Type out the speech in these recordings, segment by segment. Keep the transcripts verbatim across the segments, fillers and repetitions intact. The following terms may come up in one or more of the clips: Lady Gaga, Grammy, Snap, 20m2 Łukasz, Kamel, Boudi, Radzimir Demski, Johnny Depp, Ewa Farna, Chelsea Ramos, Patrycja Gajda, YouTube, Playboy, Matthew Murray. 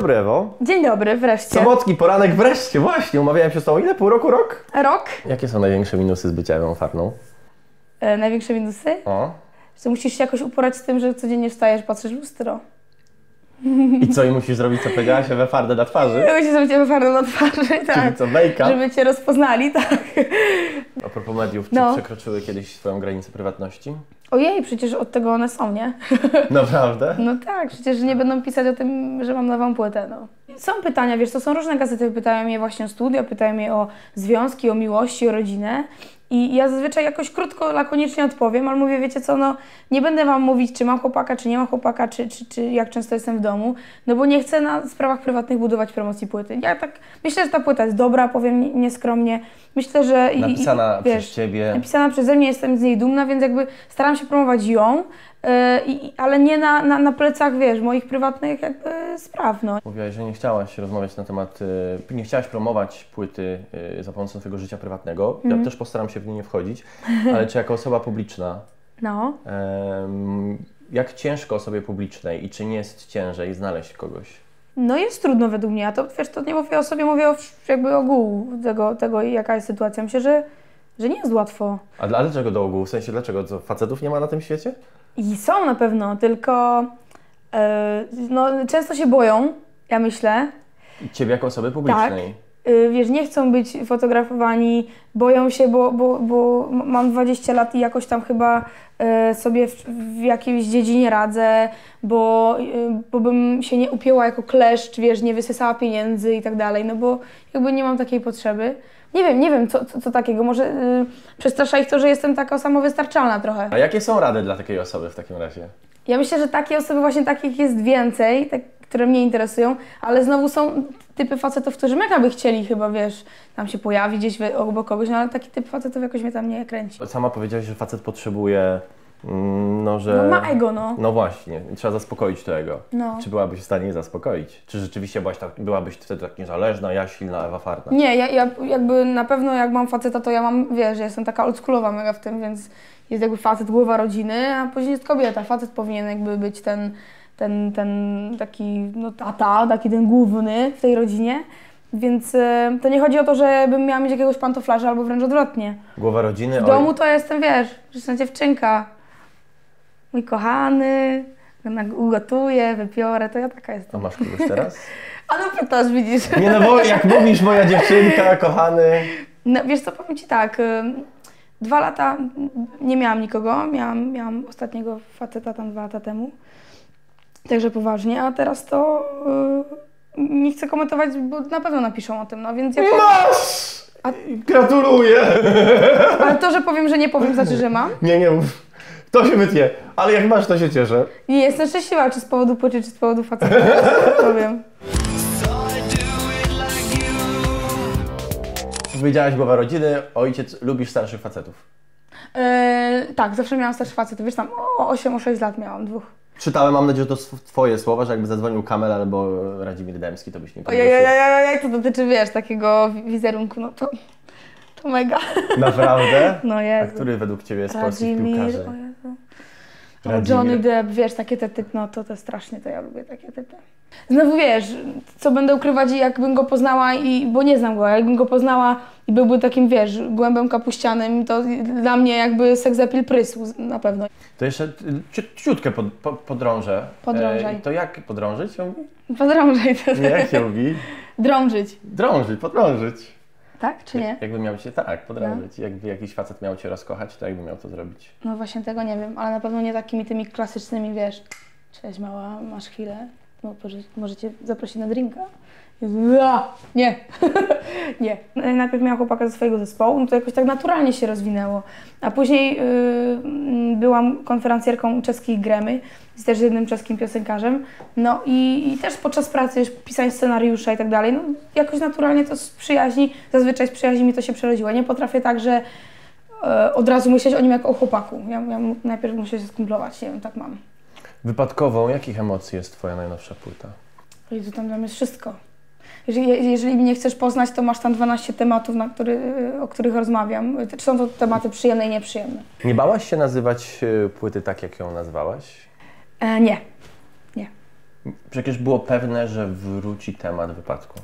dobry, Ewo. Dzień dobry, wreszcie. Sobotki poranek, wreszcie, właśnie. Umawiałem się z tobą ile? Pół roku, rok? Rok. Jakie są największe minusy z bycia Ewą Farną? E, największe minusy? O. Że musisz się jakoś uporać z tym, że codziennie wstajesz, patrzysz w lustro. I co, i musisz zrobić, co powiedziałaś, Ewę Farnę na twarzy? Musisz zrobić Ewę Farnę na twarzy, tak. Czyli co, make-up? Żeby cię rozpoznali, tak. A propos mediów, czy no. przekroczyły kiedyś swoją granicę prywatności? Ojej, przecież od tego one są, nie? Naprawdę? No tak, przecież nie będą pisać o tym, że mam nową płytę, no. Są pytania, wiesz, to są różne gazety, pytają mnie właśnie o studia, pytają mnie o związki, o miłości, o rodzinę. I ja zazwyczaj jakoś krótko, lakonicznie odpowiem, ale mówię, wiecie co, no nie będę wam mówić, czy mam chłopaka, czy nie mam chłopaka, czy, czy, czy jak często jestem w domu, no bo nie chcę na sprawach prywatnych budować promocji płyty. Ja tak myślę, że ta płyta jest dobra, powiem nieskromnie. Myślę, że... I, napisana i, wiesz, przez ciebie. Napisana przeze mnie, jestem z niej dumna, więc jakby staram się promować ją, yy, ale nie na, na, na plecach, wiesz, moich prywatnych jakby spraw, no. Mówiłaś, że nie chciałaś rozmawiać na temat, yy, nie chciałaś promować płyty yy, za pomocą swojego życia prywatnego. Mm. Ja też postaram się w nie nie wchodzić, ale czy jako osoba publiczna, no. um, jak ciężko osobie publicznej i czy nie jest ciężej znaleźć kogoś? No jest trudno według mnie, a to wiesz, to nie mówię o sobie, mówię o jakby ogółu tego, tego jaka jest sytuacja. Myślę, że, że nie jest łatwo. A dlaczego do ogółu? W sensie dlaczego? Co, facetów nie ma na tym świecie? I są na pewno, tylko yy, no, często się boją, ja myślę. Ciebie jako osoby publicznej? Tak. Wiesz, nie chcą być fotografowani, boją się, bo, bo, bo mam dwadzieścia lat i jakoś tam chyba e, sobie w, w jakiejś dziedzinie radzę, bo, e, bo bym się nie upięła jako kleszcz, wiesz, nie wysysała pieniędzy i tak dalej, no bo jakby nie mam takiej potrzeby. Nie wiem, nie wiem, co, co, co takiego, może e, przestrasza ich to, że jestem taka samowystarczalna trochę. A jakie są rady dla takiej osoby w takim razie? Ja myślę, że takie osoby właśnie takich jest więcej, tak, które mnie interesują, ale znowu są typy facetów, którzy mega by chcieli chyba, wiesz, tam się pojawić gdzieś obok kogoś, no ale taki typ facetów jakoś mnie tam nie kręci. Sama powiedziałaś, że facet potrzebuje, no że... No ma ego, no. No właśnie, trzeba zaspokoić to ego. No. Czy byłabyś w stanie je zaspokoić? Czy rzeczywiście byłaś tak, byłabyś wtedy tak niezależna, ja silna, Ewa Farna? Nie, ja, ja jakby na pewno jak mam faceta, to ja mam, wiesz, ja jestem taka oldschoolowa mega w tym, więc jest jakby facet, głowa rodziny, a później jest kobieta. Facet powinien jakby być ten... Ten, ten taki no, tata, taki ten główny w tej rodzinie, więc y, to nie chodzi o to, żebym miała mieć jakiegoś pantoflarza albo wręcz odwrotnie. Głowa rodziny. W domu to jestem, wiesz, grzeczna dziewczynka. Mój kochany, ugotuję, wypiorę, to ja taka jestem. A masz kogoś teraz? A no pytasz, widzisz. Nie no, bo jak mówisz moja dziewczynka, kochany. No wiesz co, powiem ci tak, y, dwa lata nie miałam nikogo, miałam, miałam ostatniego faceta tam dwa lata temu. Także poważnie, a teraz to yy, nie chcę komentować, bo na pewno napiszą o tym, no więc... Jak... Masz! A... Gratuluję! Ale to, że powiem, że nie powiem, znaczy, że mam? Nie, nie mów. To się wytnie, ale jak masz, to się cieszę. Nie, jestem szczęśliwa, czy z powodu płyty, czy z powodu faceta, powiem. Powiedziałaś głowa rodziny, ojciec, lubisz starszych facetów? Yy, tak, zawsze miałam starszych facetów, wiesz tam, o osiem, o sześć lat miałam dwóch. Czytałem, mam nadzieję, że to twoje słowa, że jakby zadzwonił Kamel albo Radzimir Demski, to byś nie powiedział. Ojej, to dotyczy, wiesz, takiego wizerunku, no to, to mega. Naprawdę? No Jezu. A który według ciebie jest polskich piłkarzy? O Jezu. Johnny Depp, wiesz, takie te typy, no to, to strasznie, to ja lubię takie typy. Znowu wiesz, co będę ukrywać i jakbym go poznała, i, bo nie znam go, jakbym go poznała i byłby takim, wiesz, głębem kapuścianym, to dla mnie jakby seks appeal prysł na pewno. To jeszcze ciutkę pod, po, podrążę. Podrążaj. E, to jak podrążyć? Podrążaj. To nie, jak się mówi? Drążyć. Drążyć, podrążyć. Tak, czy nie? Jak, jakby miał cię, tak, podrążyć. No. Jakby jakiś facet miał cię rozkochać, to jakby miał to zrobić? No właśnie tego nie wiem, ale na pewno nie takimi tymi klasycznymi, wiesz, cześć mała, masz chwilę. No, możecie zaprosić na drinka? Nie, nie. Najpierw miałam chłopaka ze swojego zespołu, no to jakoś tak naturalnie się rozwinęło. A później yy, byłam konferencjerką czeskich Grammy, z też jednym czeskim piosenkarzem. No i, i też podczas pracy już pisałem scenariusza i tak dalej. No jakoś naturalnie to z przyjaźni, zazwyczaj z przyjaźni mi to się przerodziło. Ja nie potrafię tak, że yy, od razu myśleć o nim jak o chłopaku. Ja, ja najpierw muszę się skumplować, nie wiem, tak mam. Wypadkową jakich emocji jest twoja najnowsza płyta? Jezu, tam, tam jest wszystko. Jeżeli, jeżeli mnie chcesz poznać, to masz tam dwanaście tematów, na który, o których rozmawiam. Są to tematy przyjemne i nieprzyjemne. Nie bałaś się nazywać płyty tak, jak ją nazwałaś? E, nie. Nie. Przecież było pewne, że wróci temat wypadku.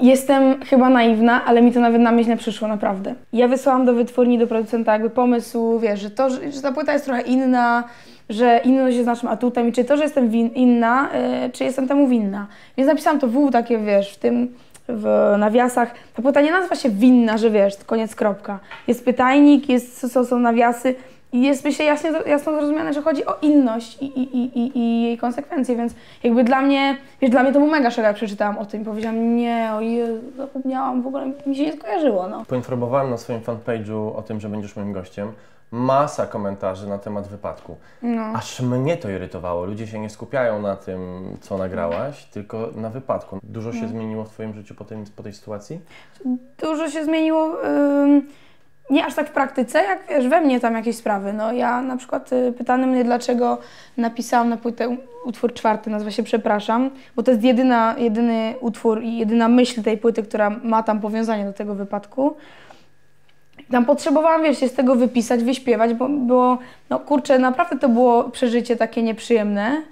Jestem chyba naiwna, ale mi to nawet na myśl nie przyszło, naprawdę. Ja wysłałam do wytwórni, do producenta jakby pomysł, wiesz, że to, że, że ta płyta jest trochę inna, że inność jest naszym atutem i czy to, że jestem win, inna, yy, czy jestem temu winna. Więc napisałam to w takie, wiesz, w tym, w nawiasach. Ta płyta nie nazywa się winna, że wiesz, koniec, kropka. Jest pytajnik, jest, są, są nawiasy i jest, myślę, jasno, jasno zrozumiane, że chodzi o inność i, i, i, i jej konsekwencje, więc jakby dla mnie, wiesz, dla mnie to był mega szok, jak przeczytałam o tym i powiedziałam, nie, o Jezu, zapomniałam, w ogóle mi się nie skojarzyło, no. Poinformowałem na swoim fanpage'u o tym, że będziesz moim gościem. Masa komentarzy na temat wypadku. No. Aż mnie to irytowało. Ludzie się nie skupiają na tym, co nagrałaś, tylko na wypadku. Dużo się no. zmieniło w Twoim życiu po, tym, po tej sytuacji? Dużo się zmieniło, yy, nie aż tak w praktyce, jak wiesz, we mnie tam jakieś sprawy. No, ja na przykład yy, pytano mnie, dlaczego napisałam na płytę utwór czwarty, nazywa się Przepraszam, bo to jest jedyna, jedyny utwór i jedyna myśl tej płyty, która ma tam powiązanie do tego wypadku. Tam potrzebowałam, wiesz, się z tego wypisać, wyśpiewać, bo było, no kurczę, naprawdę to było przeżycie takie nieprzyjemne,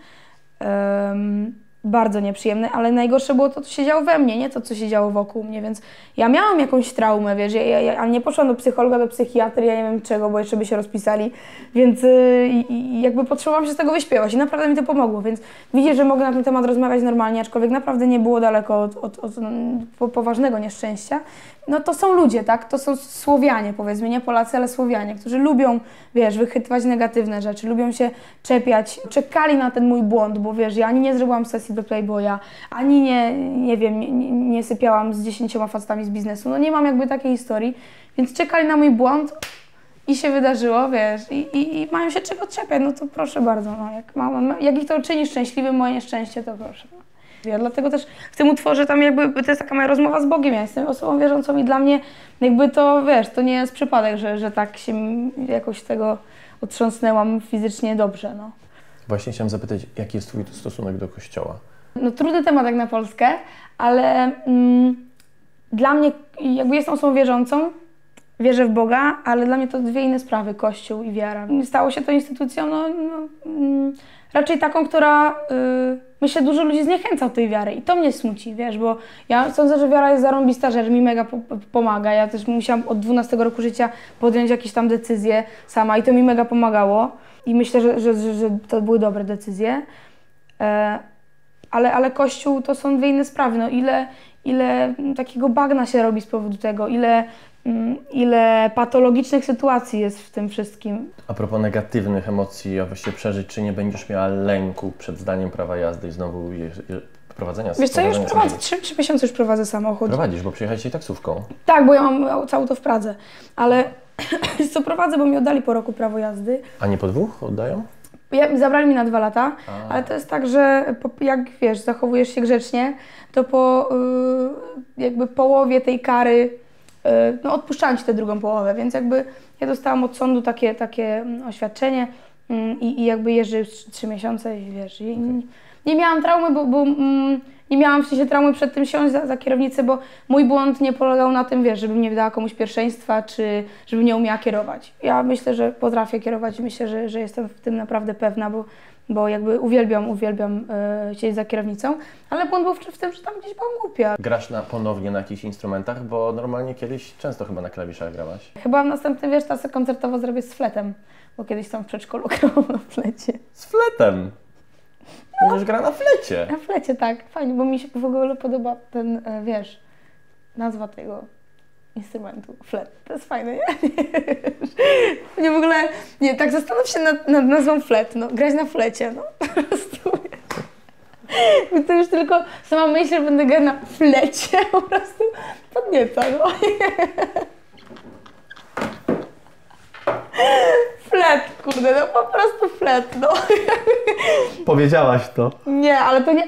um, bardzo nieprzyjemne, ale najgorsze było to, co się działo we mnie, nie to, co się działo wokół mnie, więc ja miałam jakąś traumę, wiesz, ja, ja, ja nie poszłam do psychologa, do psychiatry, ja nie wiem czego, bo jeszcze by się rozpisali, więc y, y, jakby potrzebowałam się z tego wyśpiewać i naprawdę mi to pomogło, więc widzę, że mogę na ten temat rozmawiać normalnie, aczkolwiek naprawdę nie było daleko od, od, od, od poważnego nieszczęścia. No to są ludzie, tak? To są Słowianie, powiedzmy, nie Polacy, ale Słowianie, którzy lubią, wiesz, wychwytywać negatywne rzeczy, lubią się czepiać, czekali na ten mój błąd, bo wiesz, ja ani nie zrobiłam sesji do Playboya, ani nie, nie wiem, nie, nie sypiałam z dziesięcioma facetami z biznesu, no nie mam jakby takiej historii, więc czekali na mój błąd i się wydarzyło, wiesz, i, i, i mają się czego czepiać, no to proszę bardzo, no jak, mam, jak ich to czyni szczęśliwym, moje nieszczęście, to proszę. Ja dlatego też w tym utworze tam jakby, to jest taka moja rozmowa z Bogiem, ja jestem osobą wierzącą i dla mnie jakby to, wiesz, to nie jest przypadek, że, że tak się jakoś tego otrząsnęłam fizycznie dobrze, no. Właśnie chciałam zapytać, jaki jest twój stosunek do Kościoła? No trudny temat jak na Polskę, ale mm, dla mnie, jakby jestem osobą wierzącą, wierzę w Boga, ale dla mnie to dwie inne sprawy, Kościół i wiara. Stało się to instytucją, no, no mm, raczej taką, która, yy, myślę, dużo ludzi zniechęca od tej wiary i to mnie smuci, wiesz, bo ja sądzę, że wiara jest zarąbista, że mi mega po pomaga. Ja też musiałam od dwunastego roku życia podjąć jakieś tam decyzje sama i to mi mega pomagało i myślę, że, że, że, że to były dobre decyzje, e, ale, ale Kościół to są dwie inne sprawy, no ile, ile takiego bagna się robi z powodu tego, ile... ile patologicznych sytuacji jest w tym wszystkim. A propos negatywnych emocji, a właściwie przeżyć, czy nie będziesz miała lęku przed zdaniem prawa jazdy i znowu je, je, prowadzenia samochodu? Wiesz co, ja już prowadzę, trzy, trzy miesiące już prowadzę samochód. Prowadzisz, bo przyjechałeś dzisiaj taksówką. Tak, bo ja mam całe to w Pradze, ale co prowadzę, bo mi oddali po roku prawo jazdy. A nie po dwóch oddają? Ja, zabrali mi na dwa lata, a. ale to jest tak, że po, jak wiesz, zachowujesz się grzecznie, to po yy, jakby połowie tej kary no odpuszczałam ci tę drugą połowę, więc jakby ja dostałam od sądu takie, takie oświadczenie i, i jakby jeżdżę już trzy miesiące i wiesz, i okay. Nie miałam traumy, bo, bo mm, nie miałam w sensie traumy przed tym siąść za, za kierownicę, bo mój błąd nie polegał na tym, wiesz, żebym nie dała komuś pierwszeństwa, czy żebym nie umiała kierować. Ja myślę, że potrafię kierować i myślę, że, że jestem w tym naprawdę pewna, bo, bo jakby uwielbiam, uwielbiam yy, siedzieć za kierownicą, ale błąd był w tym, że tam gdzieś byłam głupia. Grasz na, ponownie na jakichś instrumentach, bo normalnie kiedyś często chyba na klawiszach grałaś. Chyba w następnym, wiesz, tasę koncertową zrobię z fletem, bo kiedyś tam w przedszkolu grałam na flecie. Z fletem? No, będziesz gra na flecie. Na flecie, tak. Fajnie, bo mi się w ogóle podoba ten, wiesz, nazwa tego instrumentu. Flet. To jest fajne, nie? Nie, w ogóle, nie, tak zastanów się nad, nad nazwą flet, no. Grać na flecie, no. Po prostu. To już tylko sama myśl, że będę grać na flecie, po prostu podnieca, no. Flet, kurde, no po prostu flet, no. Powiedziałaś to. Nie, ale to nie...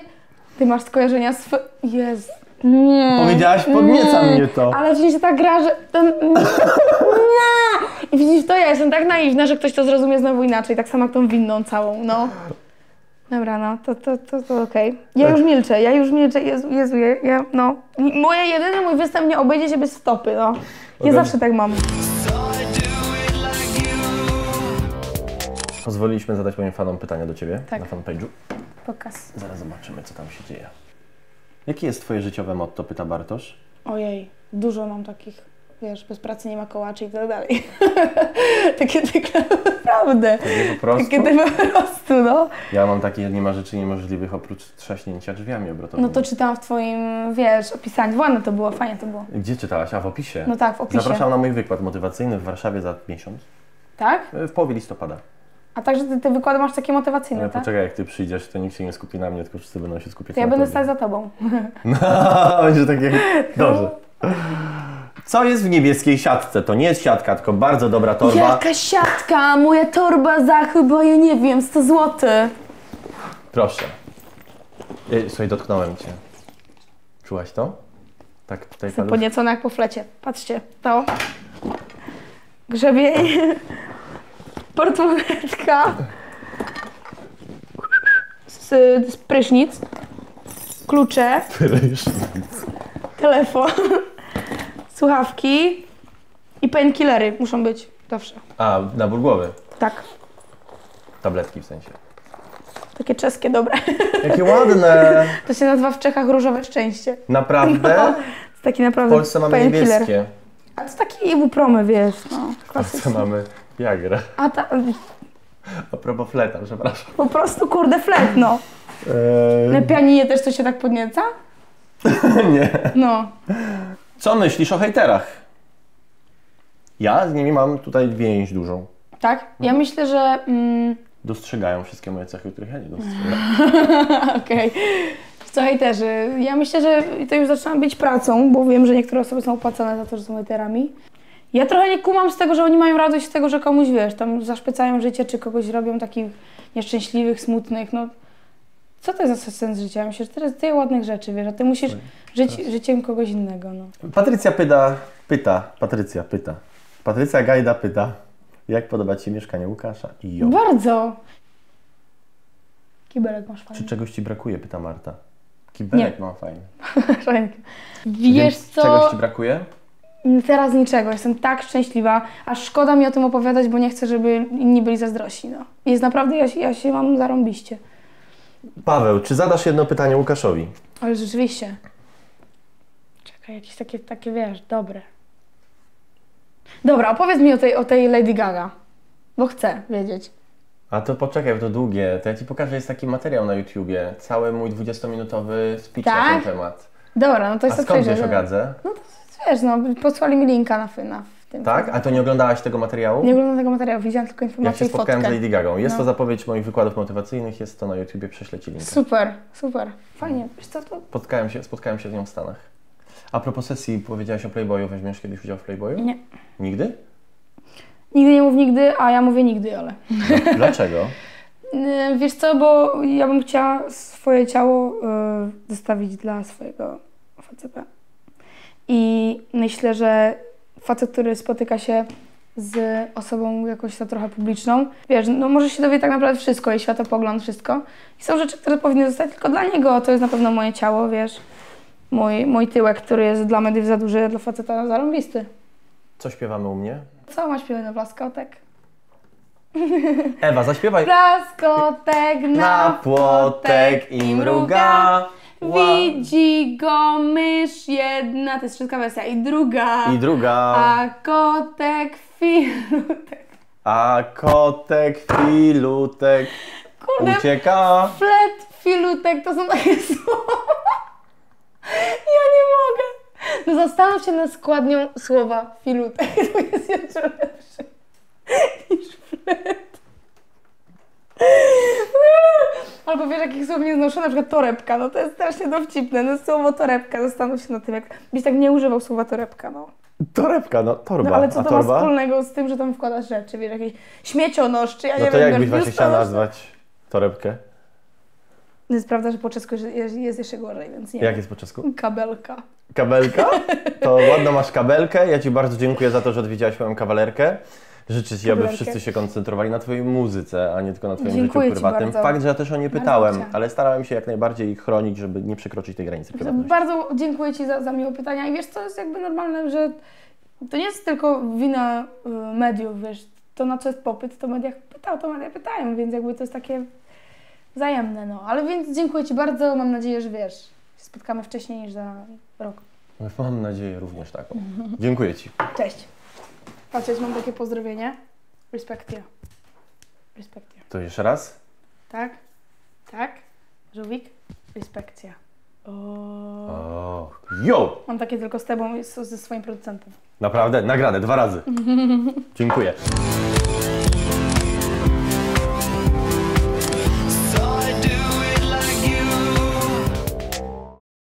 Ty masz skojarzenia z... Jezu. Nie. Powiedziałaś, podnieca nie. mnie to. Ale w się tak gra, że... Nie. I widzisz, to ja jestem tak naiwna, że ktoś to zrozumie znowu inaczej, tak samo jak tą winną całą, no. Dobra, no, to, to, to, to okej. Okay. Ja tak. już milczę, ja już milczę, Jezu, Jezu, ja, ja, no. Moje jedyne, mój występ nie obejdzie się bez stopy, no. Ja zawsze tak mam. Pozwoliliśmy zadać moim fanom pytania do Ciebie tak. na fanpage'u. pokaz. Zaraz zobaczymy, co tam się dzieje. Jakie jest twoje życiowe motto, pyta Bartosz? Ojej, dużo mam takich, wiesz, bez pracy nie ma kołaczy i tak dalej. Takie tylko naprawdę. Takie po prostu? Takie po prostu, no. Ja mam takie, nie ma rzeczy niemożliwych oprócz trzaśnięcia drzwiami obrotowymi. No to czytałam w twoim, wiesz, opisaniu. Ładne to było, fajnie to było. Gdzie czytałaś? A w opisie? No tak, w opisie. Zapraszam na mój wykład motywacyjny w Warszawie za miesiąc. Tak? W połowie listopada. A także ty, ty wykłady masz takie motywacyjne, ale tak? Poczekaj, jak ty przyjdziesz, to nikt się nie skupi na mnie, tylko wszyscy będą się skupiać to na ja będę stać za tobą. No, będzie takie... Dobrze. Co jest w niebieskiej siatce? To nie jest siatka, tylko bardzo dobra torba. Jaka siatka? Moja torba za chyba, ja nie wiem, sto złotych. Proszę. Słuchaj, dotknąłem cię. Czułaś to? Tak, tutaj jestem podniecona jak po flecie. Patrzcie, to. Grzebień. Portmonetka z, z prysznic, klucze, prysznic. Telefon, słuchawki i painkillery muszą być zawsze. A, na ból głowy? Tak. Tabletki w sensie. Takie czeskie, dobre. Jakie ładne! To się nazywa w Czechach różowe szczęście. Naprawdę? No, to taki naprawdę w Polsce mamy niebieskie. A to takie ibupromy, wiesz, no, klasycznie. W Polsce mamy... Jagra. A ta... A propos fleta, przepraszam. Po prostu kurde flet, no. Eee... Na pianinie też to się tak podnieca? Nie. No. Co myślisz o hejterach? Ja z nimi mam tutaj więź dużą. Tak? Ja no. myślę, że... Mm... Dostrzegają wszystkie moje cechy, których ja nie dostrzegam. Okej. Okay. Co hejterzy? Ja myślę, że to już zaczyna być pracą, bo wiem, że niektóre osoby są opłacane za to, że są hejterami. Ja trochę nie kumam z tego, że oni mają radość z tego, że komuś, wiesz, tam zaszpycają życie, czy kogoś robią takich nieszczęśliwych, smutnych, no... Co to jest za sens życia? Ja myślę, że teraz tyle ładnych rzeczy, wiesz, a ty musisz żyć teraz... życiem kogoś innego, no. Patrycja pyta, pyta, Patrycja pyta, Patrycja Gajda pyta, jak podoba ci się mieszkanie Łukasza? I ją. Bardzo! Kibelek masz fajny. Czy czegoś ci brakuje? Pyta Marta. Kibelek mam fajny. Wiesz Więc co? Czegoś ci brakuje? Teraz niczego, jestem tak szczęśliwa, aż szkoda mi o tym opowiadać, bo nie chcę, żeby inni byli zazdrośni. No. Jest naprawdę, ja się, ja się mam zarąbiście. Paweł, czy zadasz jedno pytanie Łukaszowi? Ale rzeczywiście. Czekaj, jakieś takie, takie wiesz, dobre. Dobra, opowiedz mi o tej, o tej Lady Gaga, bo chcę wiedzieć. A to poczekaj, bo to długie, to ja ci pokażę, jest taki materiał na YouTubie, cały mój dwudziestominutowy speech tak? na ten temat. Dobra, no to jest to. A skąd wiesz o Gadze? No to... Wiesz, no, posłali mi linka na F Y N A w tym. Tak? A to nie oglądałaś tego materiału? Nie oglądałam tego materiału, widziałam tylko informacje i fotkę. Ja się spotkałem z Lady Gagą. Jest no. to zapowiedź moich wykładów motywacyjnych, jest to na YouTubie, prześlę ci linkę. Super, super, fajnie. Wiesz co, to... Spotkałem się, spotkałem się z nią w Stanach. A propos sesji, powiedziałaś o Playboyu, weźmiesz kiedyś udział w Playboyu? Nie. Nigdy? Nigdy nie mów nigdy, a ja mówię nigdy, ale... No, dlaczego? Wiesz co, bo ja bym chciała swoje ciało yy, zostawić dla swojego faceta. I myślę, że facet, który spotyka się z osobą jakoś to trochę publiczną, wiesz, no może się dowie tak naprawdę wszystko, jej światopogląd, wszystko. I są rzeczy, które powinny zostać tylko dla niego. To jest na pewno moje ciało, wiesz, mój, mój tyłek, który jest dla mediów za duży, dla faceta zarąbisty. Co śpiewamy u mnie? Co ma śpiewać na blaskotek? Ewa, zaśpiewaj. Blaskotek na płotek i mruga. Wow. Widzi go mysz jedna, to jest wszystka wersja, i druga. I druga. A kotek filutek. A kotek filutek Kurde, ucieka. Flet filutek, to są takie słowa. Ja nie mogę. No zastanów się nad składnią słowa filutek. To jest jeszcze lepsze niż flet. Albo wiesz, jakich słów nie znoszę, na przykład torebka, no to jest strasznie dowcipne, no słowo torebka, zastanów się na tym, jak byś tak nie używał słowa torebka, no. Torebka, no torba, no, ale co to torba? ma wspólnego z tym, że tam wkładasz rzeczy, wiesz, jakiś śmiecionosz, czy ja no nie wiem. No to jak byś właśnie chciała nazwać torebkę? No jest prawda, że po czesku jest, jest jeszcze gorzej, więc nie. Jak jest po czesku? Kabelka. Kabelka? To ładno masz kabelkę, ja ci bardzo dziękuję za to, że odwiedziłaś moją kawalerkę. Życzę ci, aby wszyscy się koncentrowali na twojej muzyce, a nie tylko na twoim Dziękuję życiu prywatnym. Fakt, że ja też o nie pytałem, bardzo ale starałem się jak najbardziej ich chronić, żeby nie przekroczyć tej granicy prywatności. Bardzo dziękuję ci za, za miłe pytania i wiesz, to jest jakby normalne, że to nie jest tylko wina mediów, wiesz, to na co jest popyt, to media pytają, to media pytają, więc jakby to jest takie Wzajemne, no. Ale więc dziękuję Ci bardzo. Mam nadzieję, że wiesz, się spotkamy wcześniej niż za rok. Mam nadzieję również taką. Dziękuję Ci. Cześć. Patrzcie, mam takie pozdrowienie. Respect you. Respect you. To jeszcze raz? Tak. Tak. Żółwik. Respect you. O. Jo! Mam takie tylko z Tobą i ze swoim producentem. Naprawdę? Nagrane dwa razy. Dziękuję.